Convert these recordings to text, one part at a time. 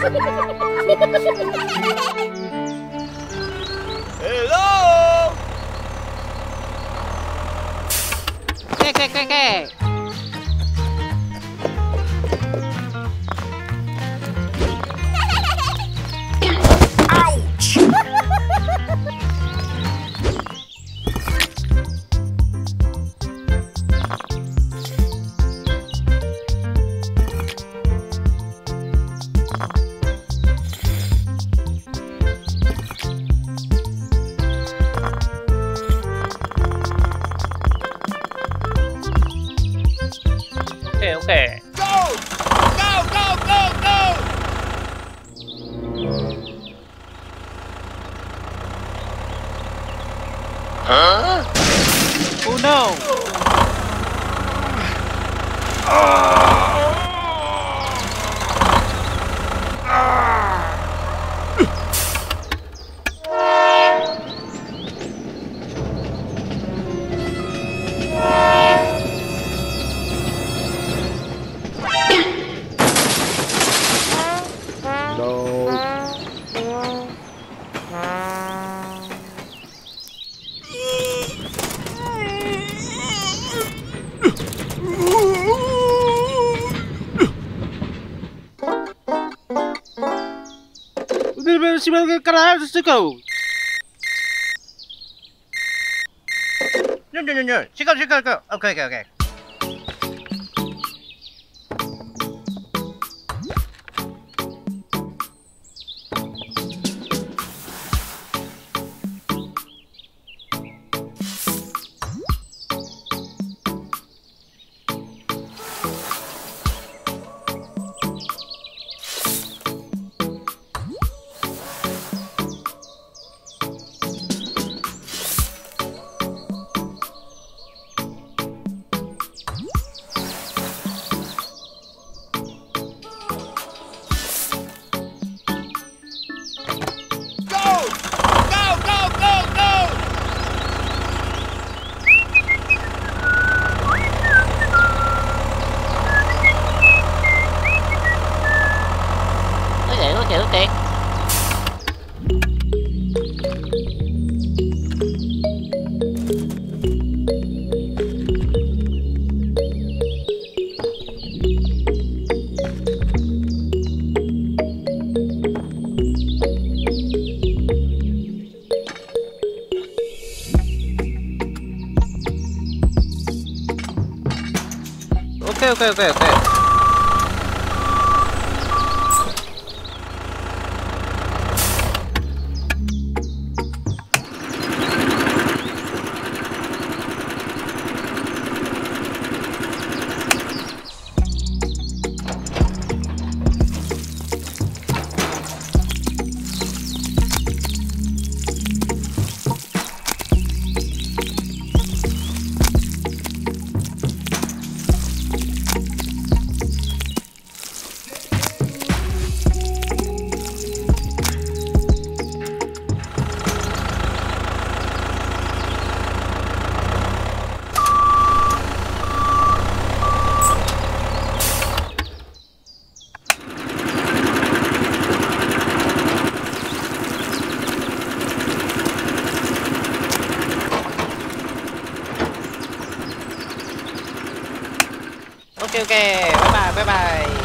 Hello! Hey! Ouch! Okay. Go. No. She go. Okay. Okay. Okay, bye bye. Okay.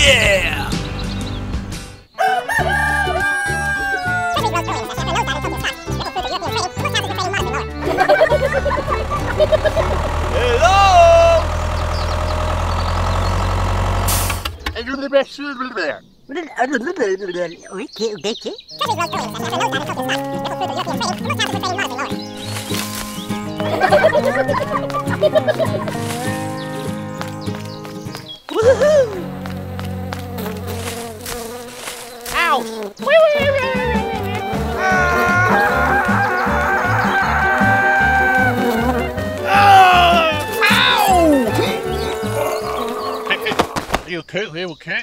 Yeah! Hello! And you're the best little bear. Woohoo! Ow! Are you okay? Are you okay?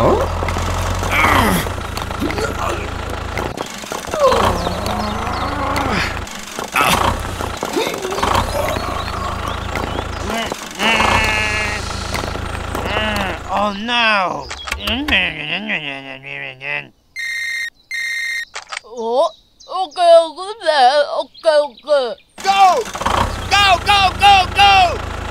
Huh? Oh no! Oh, okay. Go! Go! Oh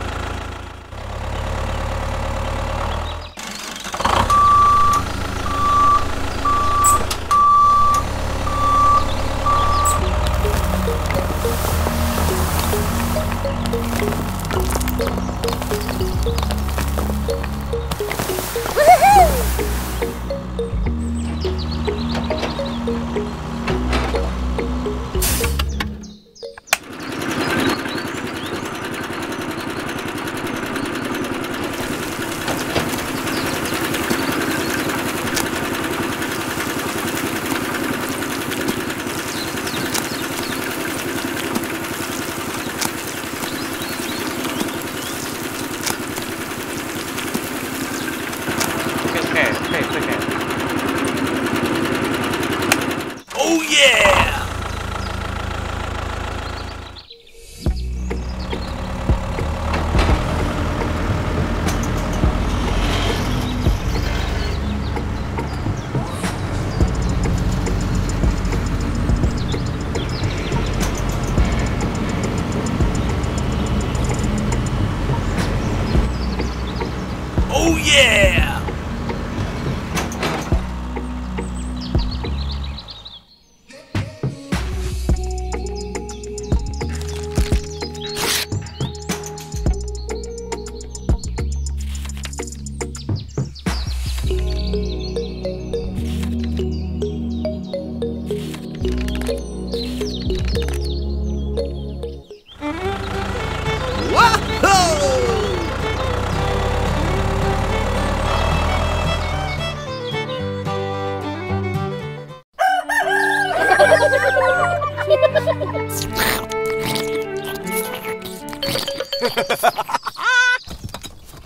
yeah! Oh yeah!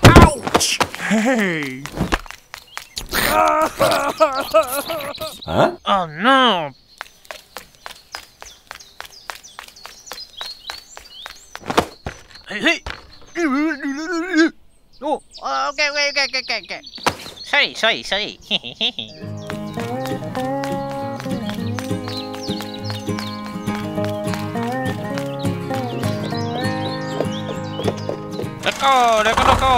Ouch! Hey! Huh? Oh no! Hey! Oh! Okay. Sorry. Let go! Go!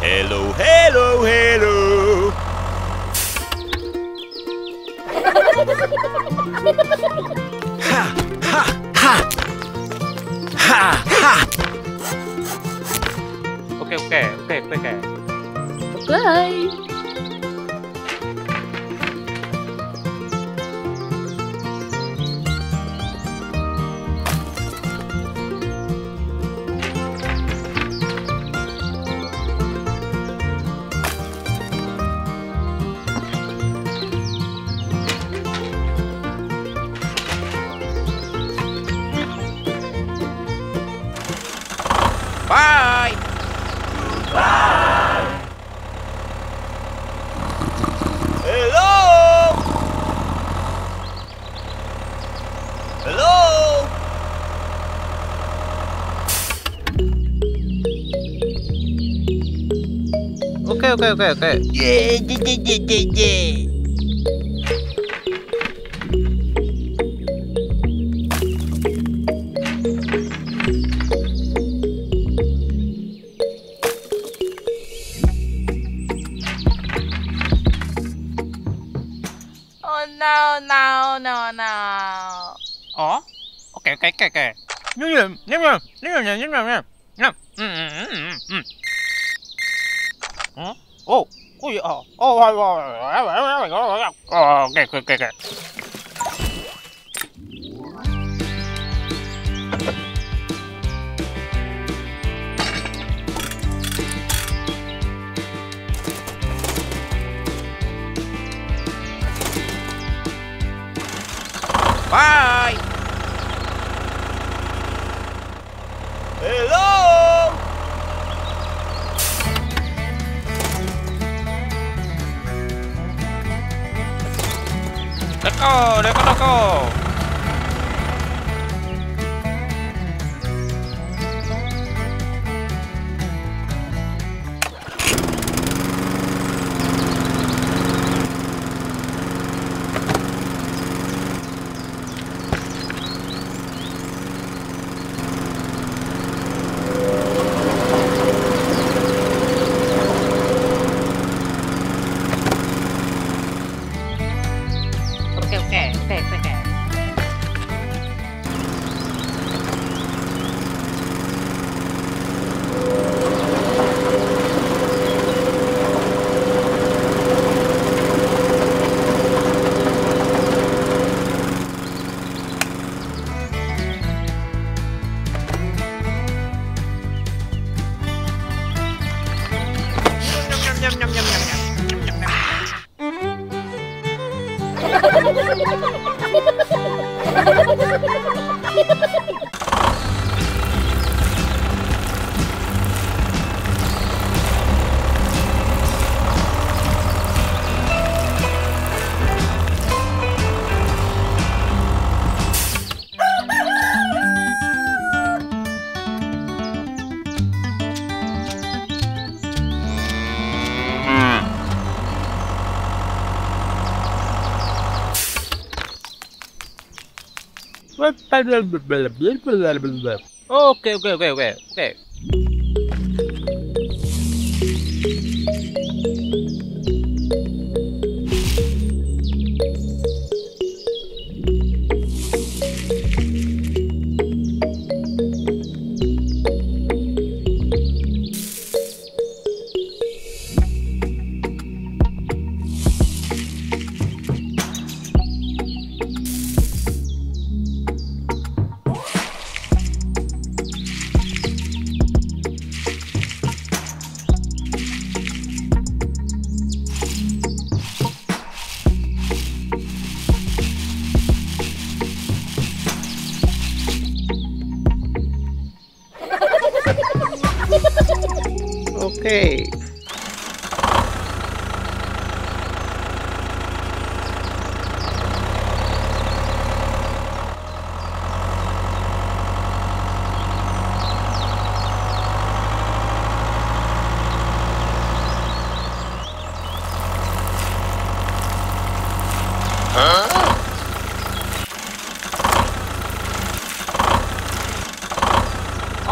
Hello! Hello! Ha! Ha! Okay. Bye. okay. Yeah. No. Oh, okay. Okay. Bye! Hello! Let's go! Okay. Okay.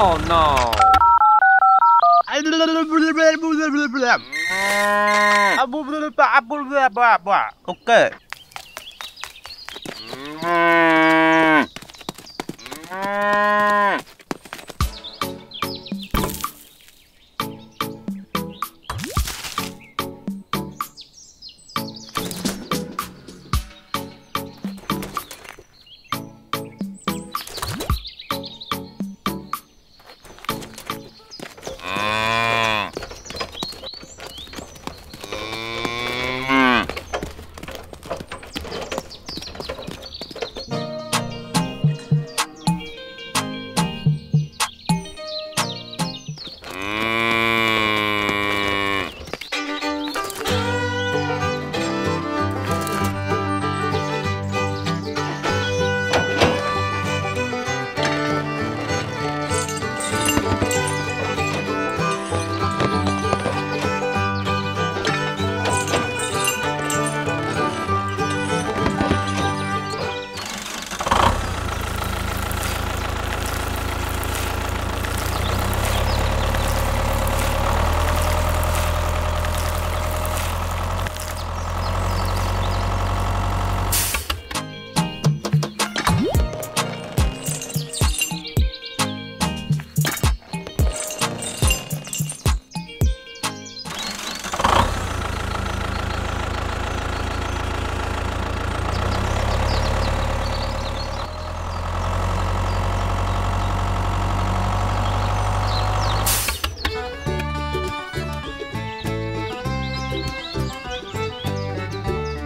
Oh no. Okay.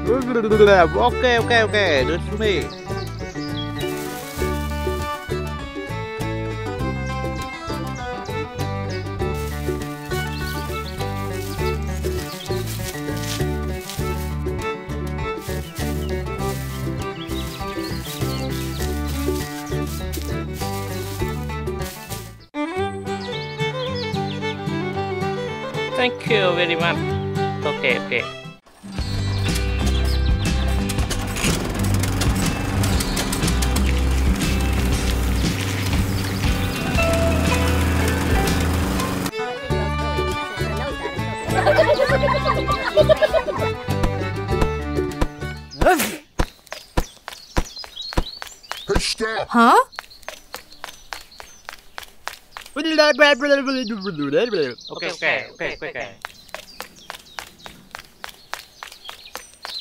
Okay, do it for me. Thank you very much. Okay. Huh? Okay. Okay. Okay. Thank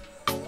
you.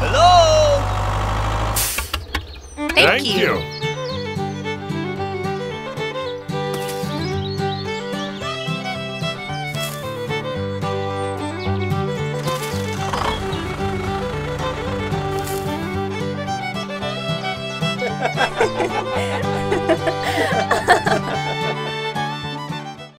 Hello. Thank you. Ha, ha, ha.